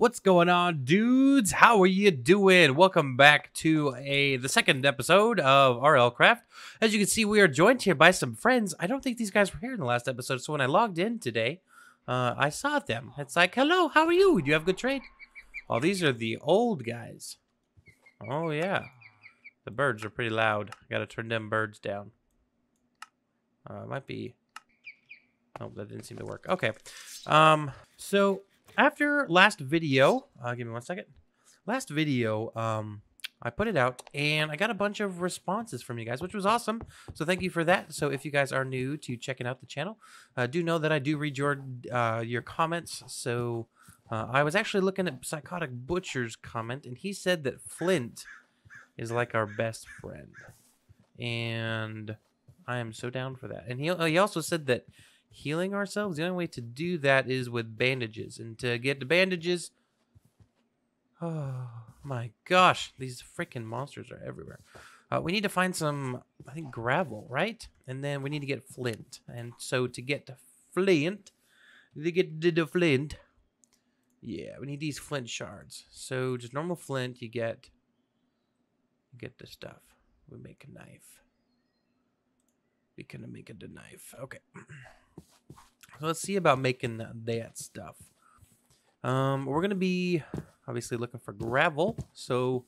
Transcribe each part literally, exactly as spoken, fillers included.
What's going on, dudes? How are you doing? Welcome back to a the second episode of RLCraft. As you can see, we are joined here by some friends. I don't think these guys were here in the last episode, so when I logged in today, uh, I saw them. It's like, hello, how are you? Do you have a good trade? Oh, these are the old guys. Oh, yeah. The birds are pretty loud. I gotta turn them birds down. Uh, might be... Oh, that didn't seem to work. Okay. Um, so... After last video, uh, give me one second. Last video, um, I put it out and I got a bunch of responses from you guys, which was awesome. So thank you for that. So if you guys are new to checking out the channel, uh, do know that I do read your uh, your comments. So uh, I was actually looking at Psychotic Butcher's comment, and he said that Flint is like our best friend, and I am so down for that. And he he also said that healing ourselves, the only way to do that is with bandages, and to get the bandages, oh my gosh, these freaking monsters are everywhere. Uh, we need to find some, I think, gravel, right? And then we need to get flint, and so to get to flint, to get to the flint, yeah, we need these flint shards. So just normal flint, you get, you get the stuff. We make a knife. We can make it a knife. Okay. So let's see about making that stuff. Um, we're going to be obviously looking for gravel. So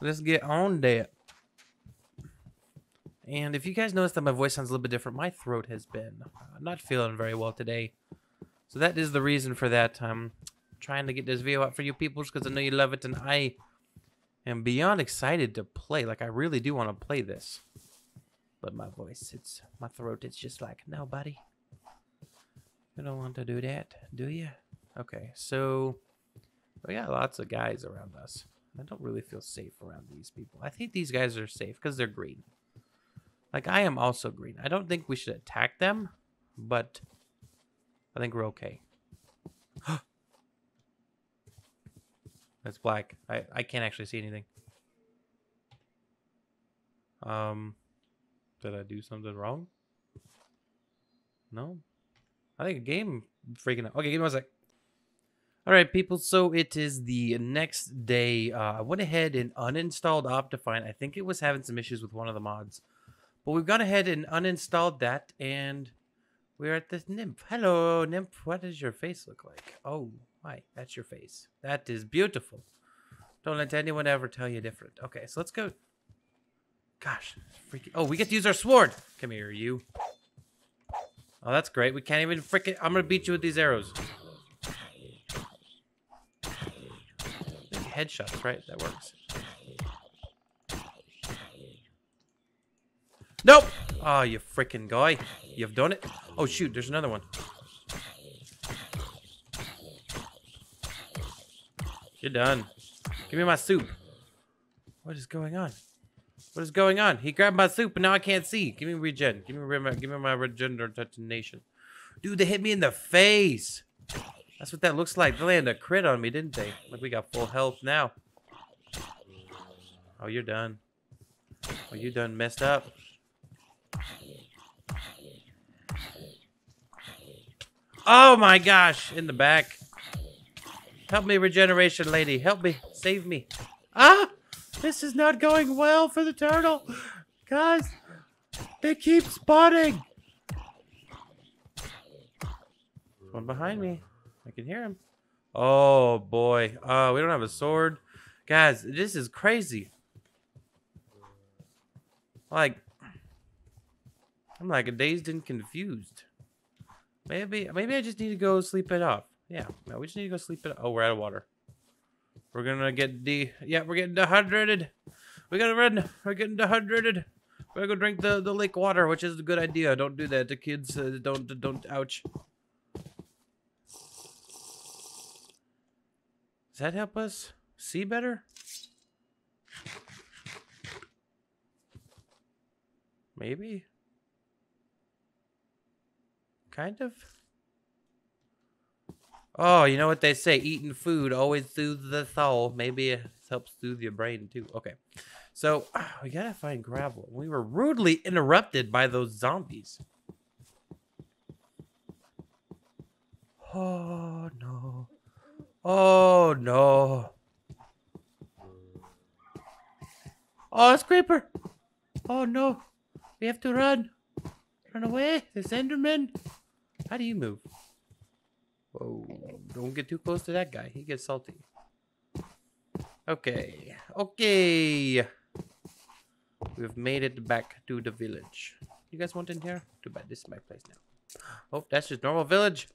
let's get on that. And if you guys notice that my voice sounds a little bit different, my throat has been uh, not feeling very well today. So that is the reason for that. I'm trying to get this video out for you people because I know you love it. And I am beyond excited to play. Like, I really do want to play this. But my voice, it's my throat, it's just like, no, buddy. You don't want to do that, do you? Okay, so we got lots of guys around us. I don't really feel safe around these people. I think these guys are safe because they're green. Like, I am also green. I don't think we should attack them, but I think we're okay. That's black. I, I can't actually see anything. Um... Did I do something wrong? No? I think a game freaking out. Okay, give me a sec. Alright, people. So it is the next day. Uh, I went ahead and uninstalled Optifine. I think it was having some issues with one of the mods. But we've gone ahead and uninstalled that. And we're at this nymph. Hello, nymph. What does your face look like? Oh, hi. That's your face. That is beautiful. Don't let anyone ever tell you different. Okay, so let's go. Gosh, freaking... Oh, we get to use our sword. Come here, you. Oh, that's great. We can't even freaking... I'm going to beat you with these arrows. I think headshots, right? That works. Nope! Oh, you freaking guy. You've done it. Oh, shoot. There's another one. You're done. Give me my soup. What is going on? What is going on? He grabbed my soup, and now I can't see. Give me regen. Give me regen. Give me my regeneration. Dude, they hit me in the face. That's what that looks like. They landed a crit on me, didn't they? Look, we got full health now. Oh, you're done. Oh, you done messed up. Oh my gosh! In the back. Help me, regeneration lady. Help me. Save me. Ah! This is not going well for the turtle. Guys, they keep spawning. There's one behind me. I can hear him. Oh, boy. Uh, we don't have a sword. Guys, this is crazy. Like, I'm like dazed and confused. Maybe, maybe I just need to go sleep it off. Yeah, no, we just need to go sleep it off. Oh, we're out of water. We're gonna get the yeah. We're getting dehydrated. We gotta run. We're getting dehydrated. We're gonna go drink the the lake water, which is a good idea. Don't do that. The kids uh, don't don't. Ouch. Does that help us see better? Maybe. Kind of. Oh, you know what they say, eating food always soothes the soul. Maybe it helps soothe your brain, too. Okay, so uh, we gotta find gravel. We were rudely interrupted by those zombies. Oh no. Oh no. Oh, it's creeper. Oh no. We have to run. Run away. There's Enderman. How do you move? Whoa. Don't get too close to that guy. He gets salty. Okay. Okay. We've made it back to the village. You guys want in here? Too bad. This is my place now. Oh, that's just normal village.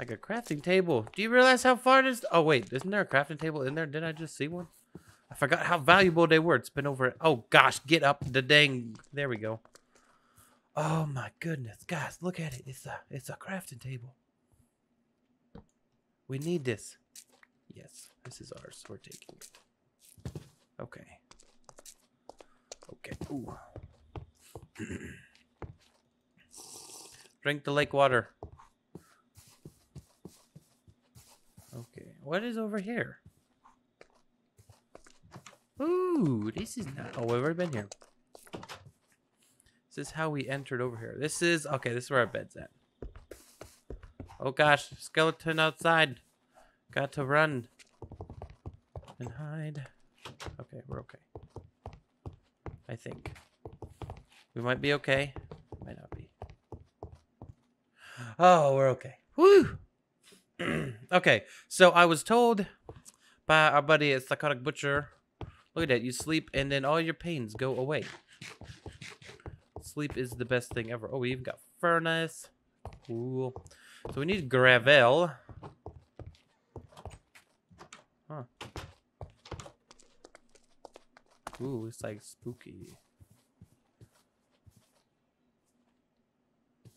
Like a crafting table. Do you realize how far it is? Oh, wait. Isn't there a crafting table in there? Didn't I just see one? I forgot how valuable they were. It's been over. Oh, gosh. Get up the dang. There we go. Oh, my goodness. Guys, look at it. It's a, it's a crafting table. We need this. Yes. This is ours. We're taking it. Okay. Okay. Ooh. Drink the lake water. What is over here? Ooh, this is not... Oh, we've already been here. This is how we entered over here. This is... Okay, this is where our bed's at. Oh, gosh. Skeleton outside. Got to run. And hide. Okay, we're okay. I think. We might be okay. Might not be. Oh, we're okay. Woo! Okay, so I was told by our buddy at Psychotic Butcher, look at that, you sleep and then all your pains go away. Sleep is the best thing ever. Oh, we even got furnace. Cool. So we need gravel. Huh. Ooh, it's like spooky.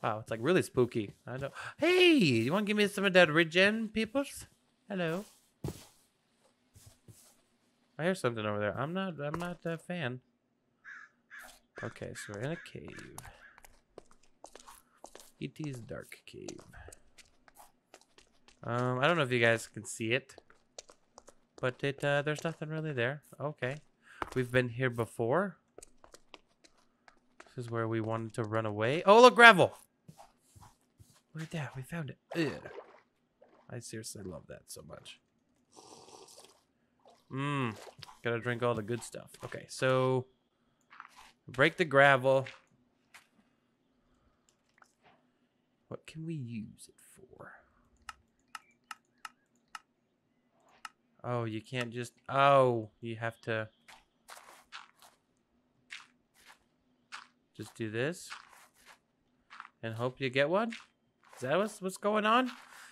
Wow, it's like really spooky. I don't. Hey, you want to give me some of that regen, peoples? Hello. I hear something over there. I'm not. I'm not a fan. Okay, so we're in a cave. E T's dark cave. Um, I don't know if you guys can see it, but it uh, there's nothing really there. Okay, we've been here before. This is where we wanted to run away. Oh, look, gravel. Look at that, we found it. Ugh. I seriously love that so much. Mmm, gotta drink all the good stuff. Okay, so break the gravel. What can we use it for? Oh, you can't just, oh, you have to just do this and hope you get one. Is that what's, what's going on?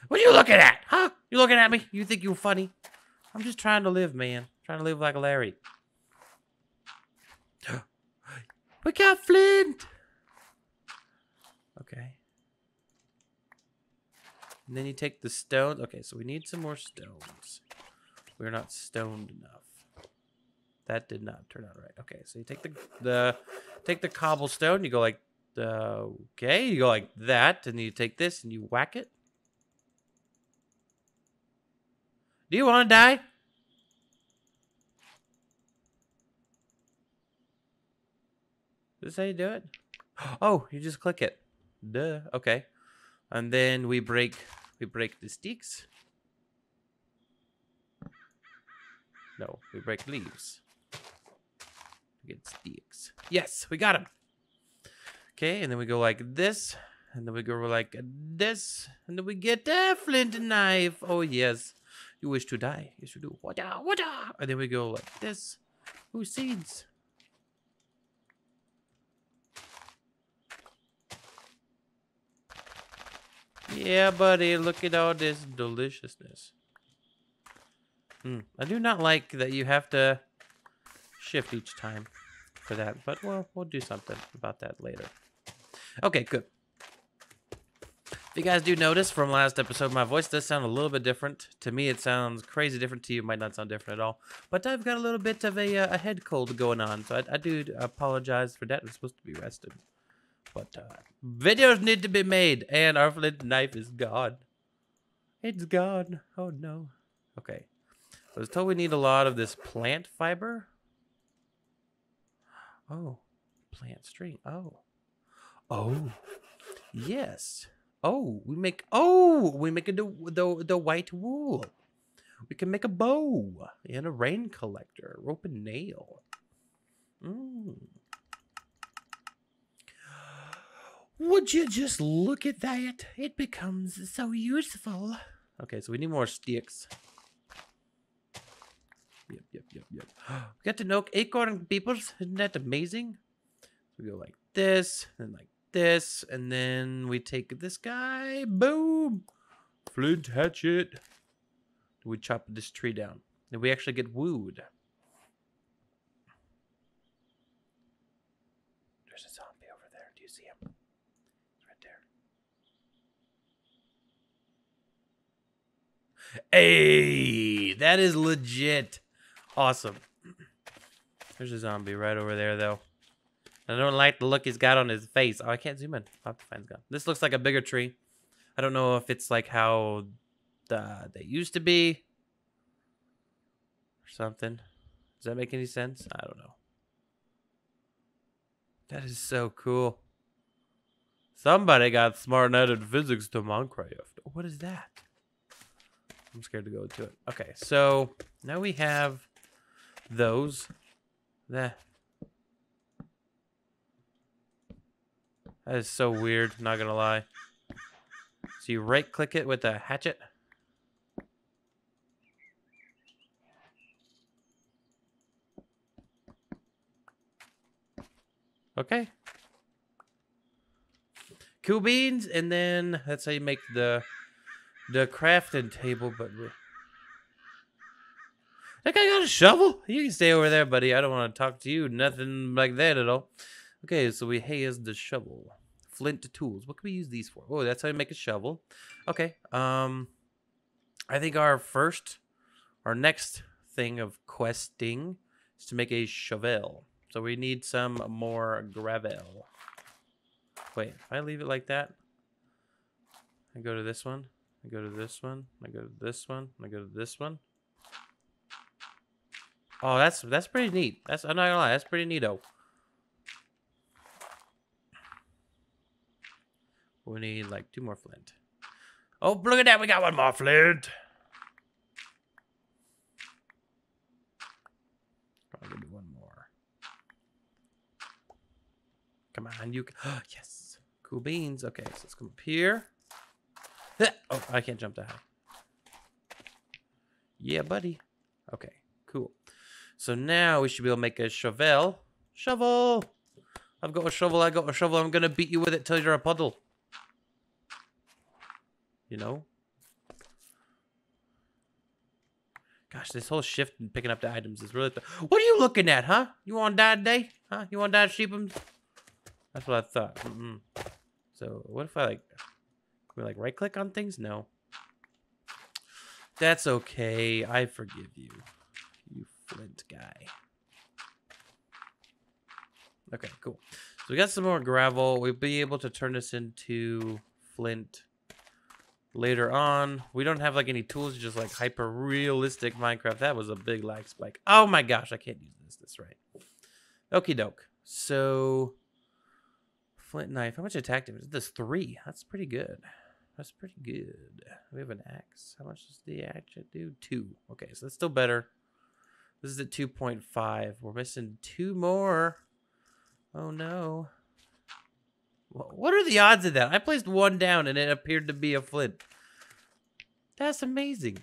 What are you looking at? Huh? You looking at me? You think you're funny? I'm just trying to live, man. Trying to live like Larry. We got Flint. Okay. And then you take the stone. Okay, so we need some more stones. We're not stoned enough. That did not turn out right. Okay, so you take the the take the cobblestone. You go like uh, okay. You go like that, and you take this and you whack it. Do you want to die? Is this how you do it? Oh, you just click it. Duh. Okay, and then we break we break the sticks. No, we break leaves. Get sticks. Yes, we got him. Okay, and then we go like this, and then we go like this, and then we get a flint knife. Oh yes, you wish to die? Yes, you do. What? What? And then we go like this. Ooh, seeds. Yeah, buddy. Look at all this deliciousness. Mm, I do not like that you have to shift each time for that, but well, we'll do something about that later. Okay, good. If you guys do notice from last episode, my voice does sound a little bit different. To me, it sounds crazy different. To you, it might not sound different at all. But I've got a little bit of a, uh, a head cold going on, so I, I do apologize for that. I'm supposed to be rested, but uh, videos need to be made, and our flint knife is gone. It's gone. Oh no. Okay. I was told we need a lot of this plant fiber. Oh, plant string. Oh. Oh. Yes. Oh, we make oh we make a, the the the white wool. We can make a bow and a rain collector, rope and nail. Mm. Would you just look at that? It becomes so useful. Okay, so we need more sticks. Yep, yep, yep, yep. We got to know acorn peoples. Isn't that amazing? So we go like this, and like this, and then we take this guy. Boom! Flint hatchet. We chop this tree down. And we actually get wooed. There's a zombie over there. Do you see him? He's right there. Hey! That is legit. Awesome. There's a zombie right over there, though. I don't like the look he's got on his face. Oh, I can't zoom in. Optifine's gone. This looks like a bigger tree. I don't know if it's like how... Uh, they used to be or something. Does that make any sense? I don't know. That is so cool. Somebody got smart and added physics to Minecraft. What is that? I'm scared to go to it. Okay, so now we have those. That is so weird, not gonna lie. So you right click it with a hatchet. Okay. Cool beans, and then that's how you make the the crafting table. But that guy got a shovel. You can stay over there, buddy. I don't want to talk to you. Nothing like that at all. Okay, so we has the shovel, flint tools. What can we use these for? Oh, that's how you make a shovel. Okay. Um, I think our first, our next thing of questing is to make a shovel. So we need some more gravel. Wait, if I leave it like that, I go to this one, I go to this one, I go to this one, I go to this one. Oh, that's that's pretty neat. That's I'm not gonna lie, that's pretty neato. We need like two more flint. Oh, look at that, we got one more flint. Probably one more. Come on, you can. Oh, yes. Cool beans. Okay, so let's come up here. Oh, I can't jump that high. Yeah, buddy. Okay, cool. So now we should be able to make a shovel. Shovel! I've got a shovel. I got a shovel. I'm going to beat you with it till you're a puddle. You know? Gosh, this whole shift and picking up the items is really... What are you looking at, huh? You want to die today? Huh? You want to die, sheepums? That's what I thought. Mm-mm. So what if I like, can we like right click on things? No. That's okay. I forgive you. You flint guy. Okay, cool. So we got some more gravel. We'll be able to turn this into flint later on. We don't have like any tools, just like hyper realistic Minecraft. That was a big lag spike. Oh my gosh, I can't use this. That's right. Okie doke. So... flint knife. How much attack damage? This three. That's pretty good. That's pretty good. We have an axe. How much does the axe do? Two. Okay, so that's still better. This is at two point five. We're missing two more. Oh no. What are the odds of that? I placed one down and it appeared to be a flint. That's amazing.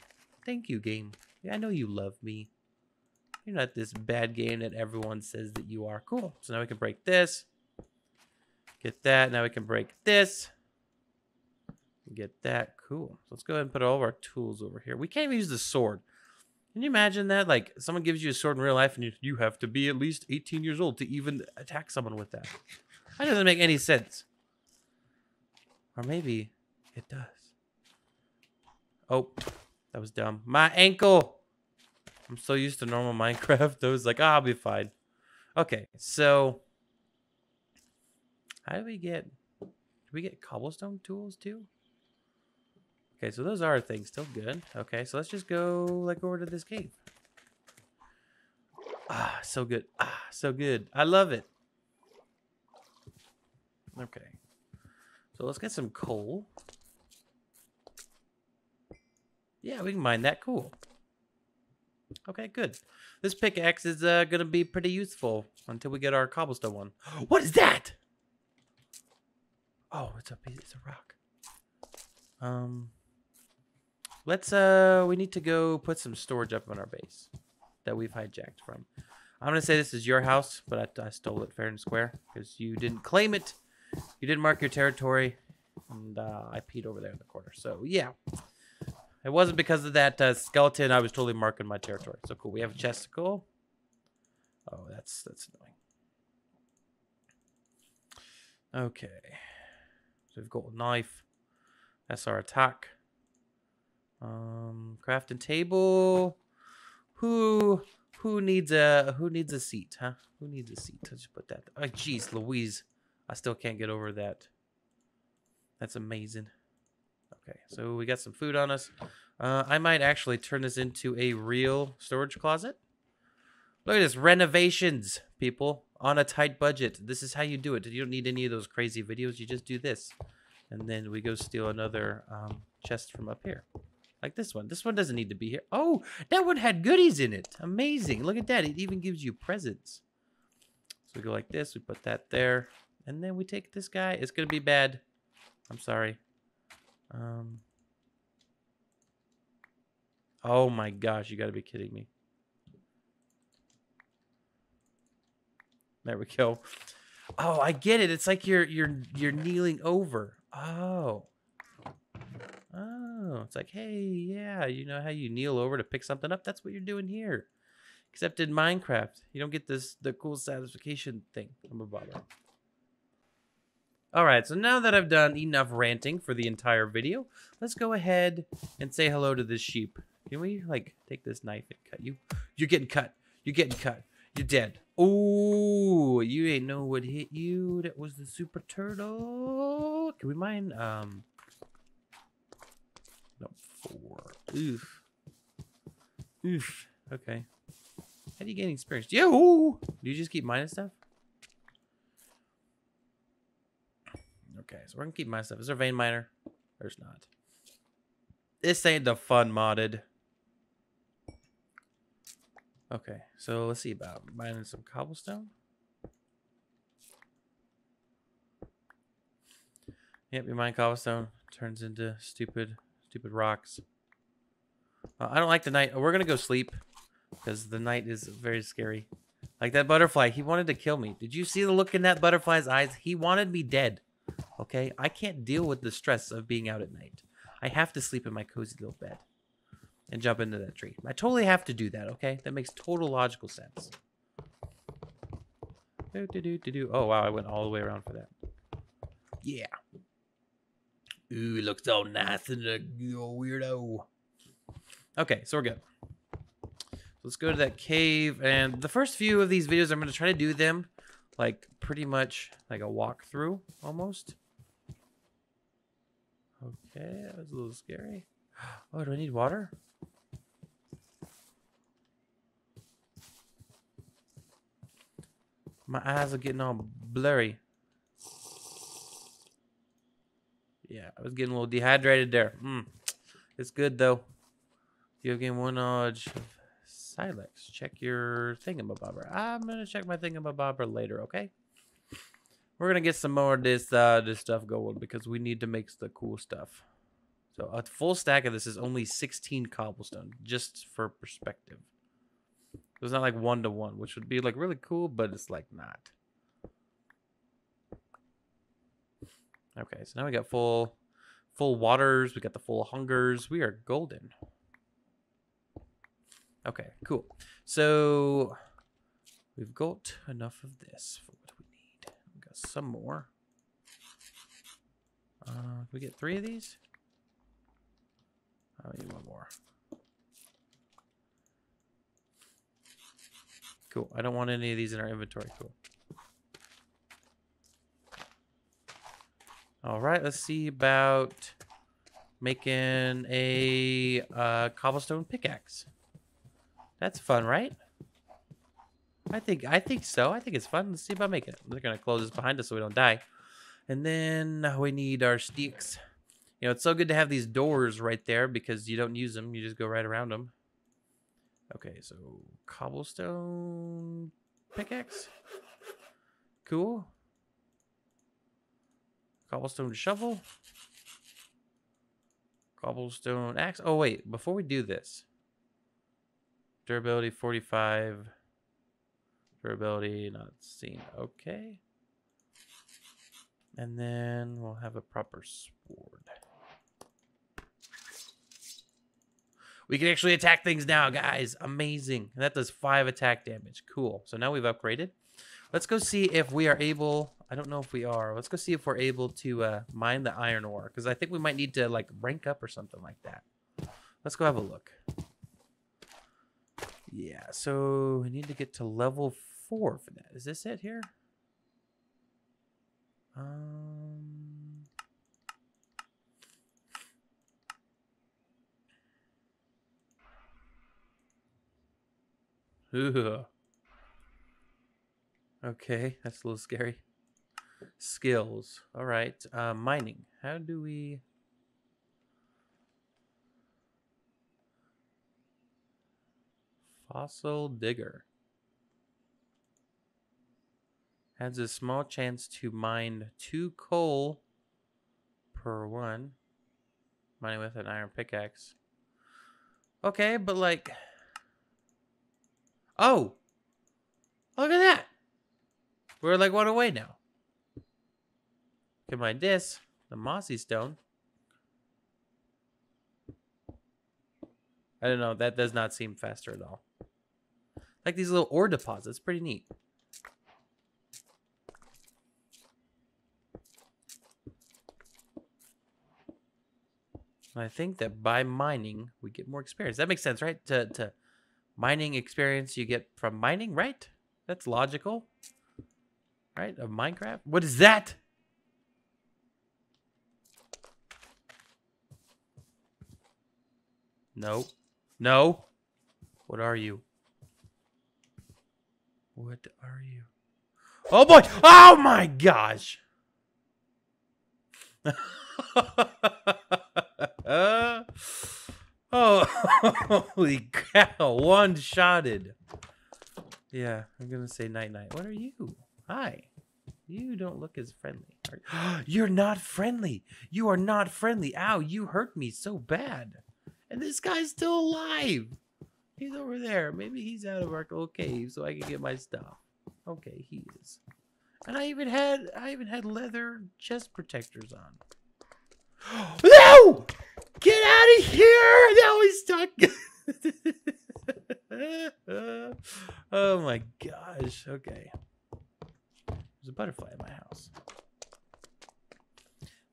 Thank you, game. Yeah, I know you love me. You're not this bad game that everyone says that you are. Cool. So now we can break this. Get that. Now we can break this. Get that. Cool. So let's go ahead and put all of our tools over here. We can't even use the sword. Can you imagine that? Like, someone gives you a sword in real life and you, you have to be at least eighteen years old to even attack someone with that. That doesn't make any sense. Or maybe it does. Oh, that was dumb. My ankle. I'm so used to normal Minecraft. I was like, oh, I'll be fine. Okay, so... how do we get, do we get cobblestone tools too? Okay, so those are things, still good. Okay, so let's just go like over to this cave. Ah, so good. Ah, so good. I love it. Okay. So So let's get some coal. Yeah, we can mine that. Cool. Okay, good. This pickaxe is uh, going to be pretty useful until we get our cobblestone one. What is that? Oh, it's a it's a rock. Um, let's uh, we need to go put some storage up on our base that we've hijacked from. I'm gonna say this is your house, but I, I stole it fair and square because you didn't claim it. You didn't mark your territory, and uh, I peed over there in the corner. So yeah, it wasn't because of that uh, skeleton. I was totally marking my territory. So cool. We have a chest. Cool. Oh, that's that's annoying. Okay. So we've got a knife. That's our attack. Um, crafting table. Who who needs a who needs a seat, huh? Who needs a seat? I'll just put that. Oh, jeez, Louise. I still can't get over that. That's amazing. Okay, so we got some food on us. Uh, I might actually turn this into a real storage closet. Look at this, renovations, people. On a tight budget. This is how you do it. You don't need any of those crazy videos. You just do this. And then we go steal another um, chest from up here. Like this one. This one doesn't need to be here. Oh, that one had goodies in it. Amazing. Look at that. It even gives you presents. So we go like this. We put that there. And then we take this guy. It's going to be bad. I'm sorry. Um. Oh my gosh. You got to be kidding me. There we go. Oh, I get it. It's like you're you're you're kneeling over. Oh. Oh, it's like, hey, yeah, you know how you kneel over to pick something up? That's what you're doing here. Except in Minecraft, you don't get this the cool satisfaction thing. I'm a bother. All right, so now that I've done enough ranting for the entire video, let's go ahead and say hello to this sheep. Can we like take this knife and cut you? You're getting cut. You're getting cut. You're dead. Oh, you ain't know what hit you. That was the super turtle. Can we mine? Um, no, four. Oof. Oof. Okay. How do you gain experience? Yo! Do you just keep mining stuff? Okay, so we're gonna keep mining stuff. Is there a vein miner? There's not. This ain't the fun modded. Okay, so let's see about mining some cobblestone. Yep, you mine cobblestone. Turns into stupid, stupid rocks. Uh, I don't like the night. We're going to go sleep because the night is very scary. Like that butterfly, he wanted to kill me. Did you see the look in that butterfly's eyes? He wanted me dead. Okay, I can't deal with the stress of being out at night. I have to sleep in my cozy little bed. And jump into that tree. I totally have to do that, okay? That makes total logical sense. Do, do, do, do, do. Oh, wow, I went all the way around for that. Yeah. Ooh, it looks so nice and a weirdo. Okay, so we're good. So let's go to that cave. And the first few of these videos, I'm going to try to do them like pretty much like a walkthrough almost. Okay, that was a little scary. Oh, do I need water? My eyes are getting all blurry. Yeah, I was getting a little dehydrated there. Mm. It's good though. You have gained one knowledge of silex. Check your thingamabobber. I'm gonna check my thingamabobber later, okay? We're gonna get some more of this uh, this stuff going because we need to make the cool stuff. So a full stack of this is only sixteen cobblestone, just for perspective. So it's not like one to one, which would be like really cool, but it's like not. Okay, so now we got full, full waters. We got the full hungers. We are golden. Okay, cool. So we've got enough of this for what we need. We got some more. Uh, can we get three of these? I need one more. Cool. I don't want any of these in our inventory. Cool. All right. Let's see about making a uh, cobblestone pickaxe. That's fun, right? I think. I think so. I think it's fun. Let's see about making it. We're gonna close this behind us so we don't die. And then we need our sticks. You know, it's so good to have these doors right there because you don't use them. You just go right around them. Okay, so cobblestone pickaxe. Cool. Cobblestone shovel. Cobblestone axe. Oh, wait. Before we do this. Durability forty-five. Durability not seen. Okay. And then we'll have a proper sword. We can actually attack things now, guys. Amazing. And that does five attack damage. Cool. So now we've upgraded. Let's go see if we are able... I don't know if we are. Let's go see if we're able to uh, mine the iron ore. Because I think we might need to like rank up or something like that. Let's go have a look. Yeah, so we need to get to level four for that. Is this it here? Um, Ugh. Okay, that's a little scary. Skills. All right, uh, mining. How do we... Fossil digger. Has a small chance to mine two coal per one. Mining with an iron pickaxe. Okay, but like... Oh! Look at that! We're like one away now. Can mine this. The mossy stone. I don't know. That does not seem faster at all. Like these little ore deposits. Pretty neat. And I think that by mining, we get more experience. That makes sense, right? To, to mining experience you get from mining, right? That's logical. Right? Of Minecraft? What is that? No. No. What are you? What are you? Oh boy! Oh my gosh! Uh, oh, holy cow. One-shotted. Yeah, I'm going to say night-night. What are you? Hi. You don't look as friendly. Are you? You're not friendly. You are not friendly. Ow, you hurt me so bad. And this guy's still alive. He's over there. Maybe he's out of our little cave so I can get my stuff. Okay, he is. And I even had, I even had leather chest protectors on. No! Get out of here! Now he's stuck. Oh my gosh. Okay. There's a butterfly in my house.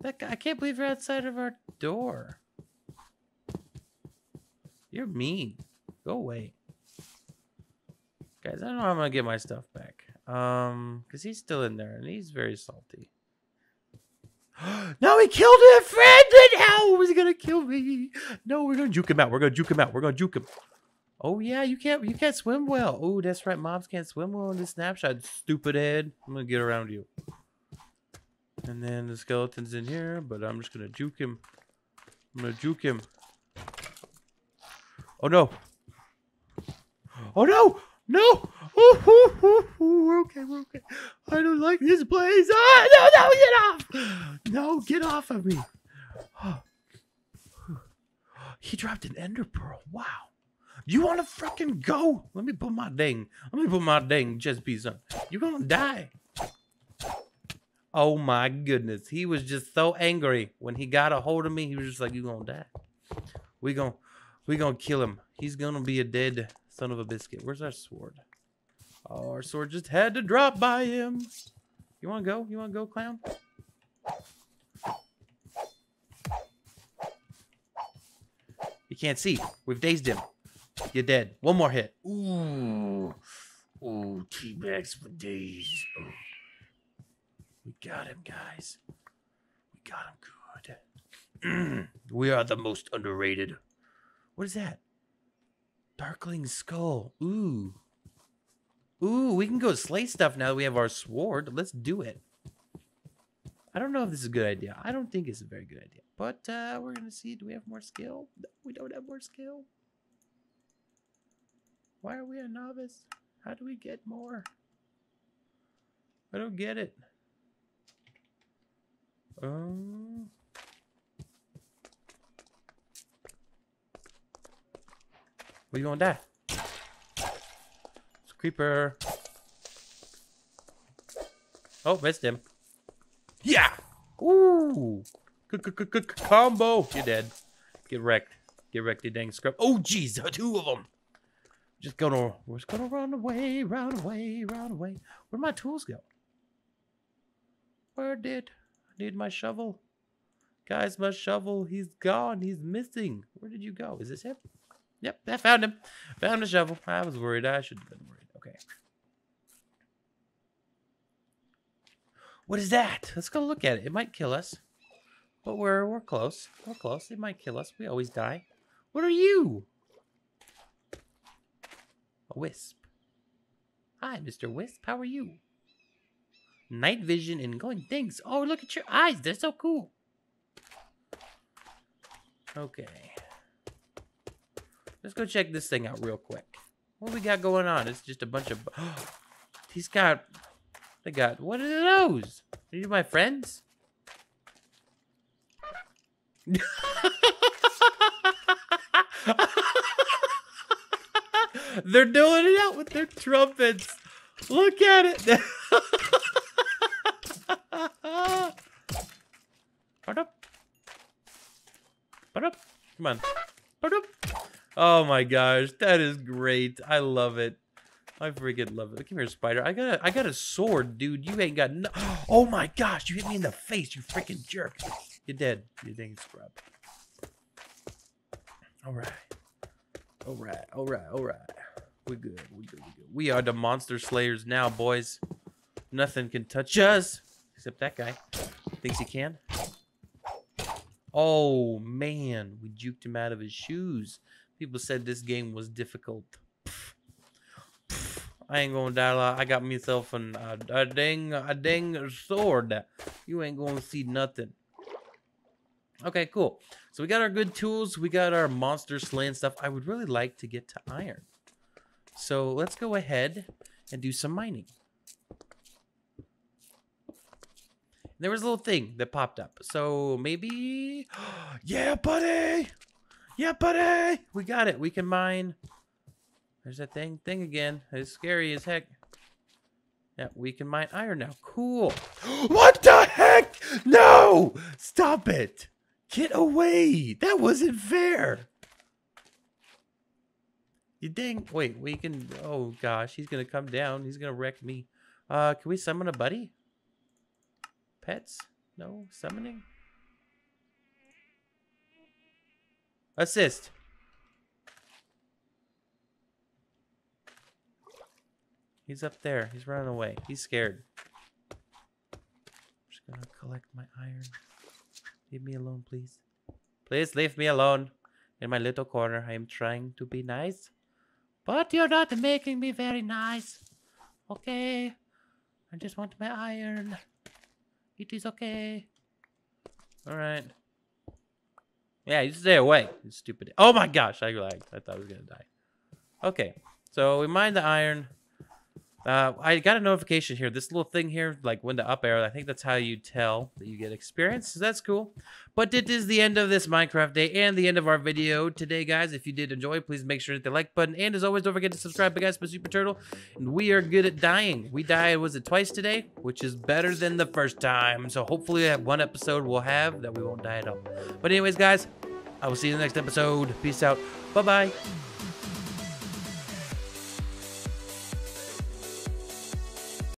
That guy, I can't believe you're outside of our door. You're mean. Go away. Guys, I don't know how I'm gonna get my stuff back. Um, because he's still in there and he's very salty. No, he killed a friend! And how was he gonna kill me? No, we're gonna juke him out. We're gonna juke him out. We're gonna juke him. Oh yeah, you can't you can't swim well. Oh, that's right, mobs can't swim well in this snapshot, stupid head. I'm gonna get around you. And then the skeleton's in here, but I'm just gonna juke him. I'm gonna juke him. Oh no! Oh no! No! Ooh, ooh, ooh, ooh. We're okay, we're okay. I don't like this place. Ah, no, no, get off! No, get off of me. Oh. He dropped an ender pearl. Wow. You want to fucking go? Let me put my dang. Let me put my dang chest piece on. You're going to die. Oh my goodness. He was just so angry. When he got a hold of me, he was just like, you're going to die. We're going we gonna to kill him. He's going to be a dead son of a biscuit. Where's our sword? Oh, our sword just had to drop by him. You want to go? You want to go, clown? You can't see. We've dazed him. You're dead. One more hit. Ooh. Ooh, T-Rex for days. Ooh. We got him, guys. We got him good. Mm. We are the most underrated. What is that? Darkling skull. Ooh. Ooh, we can go slay stuff now that we have our sword. Let's do it. I I don't know if this is a good idea. I don't think it's a very good idea, but uh, we're gonna see. Do we have more skill? No, we don't have more skill. Why are we a novice? How do we get more? I don't get it. Um. Where you gonna die? It's a creeper. Oh, missed him. Yeah! Ooh! C-c-c-c-combo! You're dead. Get wrecked. Get wrecked, you dang scrub. Oh, jeez! Two of them! Just gonna... We're just gonna run away, run away, run away. Where'd my tools go? Where did... I need my shovel. Guys, my shovel. He's gone. He's missing. Where did you go? Is this him? Yep, I found him. Found the shovel. I was worried. I should have been worried. Okay. What is that? Let's go look at it. It might kill us. But we're we're close. We're close. It might kill us. We always die. What are you? A wisp. Hi, Mister Wisp. How are you? Night vision and going things. Oh, look at your eyes. They're so cool. Okay. Let's go check this thing out real quick. What we got going on? It's just a bunch of... Oh, he's got... They got, what are those? Are you my friends? They're doing it out with their trumpets. Look at it. Come on. Oh my gosh, that is great. I love it. I freaking love it. Come here, spider. I got a, I got a sword, dude. You ain't got no... Oh my gosh, you hit me in the face, you freaking jerk. You're dead, you dang scrub. All right. All right, all right, all right. We're good, we're good, we're good. We are the monster slayers now, boys. Nothing can touch us. Except that guy. Thinks he can. Oh, man. We juked him out of his shoes. People said this game was difficult. I ain't gonna die a lot. I got myself an, uh, a dang a dang sword. You ain't gonna see nothing. Okay, cool. So we got our good tools. We got our monster slaying stuff. I would really like to get to iron. So let's go ahead and do some mining. There was a little thing that popped up. So maybe... Yeah, buddy! Yeah, buddy! We got it. We can mine... There's that thing thing again. It's scary as heck. Yeah, we can mine iron now. Cool. What the heck? No! Stop it. Get away. That wasn't fair. You dang. Wait, we can. Oh, gosh. He's going to come down. He's going to wreck me. Uh, can we summon a buddy? Pets? No? Summoning? Assist. He's up there. He's running away. He's scared. I'm just gonna collect my iron. Leave me alone, please. Please leave me alone. In my little corner, I am trying to be nice. But you're not making me very nice. Okay. I just want my iron. It is okay. Alright. Yeah, you stay away. You stupid. Oh my gosh, I lagged. I thought I was gonna die. Okay. So we mined the iron. Uh, I got a notification here. This little thing here, like when the up arrow, I think that's how you tell that you get experience. So that's cool. But it is the end of this Minecraft day and the end of our video today, guys. If you did enjoy, please make sure to hit the like button. And as always, don't forget to subscribe, guys. But Super Turtle, and we are good at dying. We died, was it twice today, which is better than the first time. So hopefully that one episode we'll have that we won't die at all. But anyways, guys, I will see you in the next episode. Peace out. Bye-bye.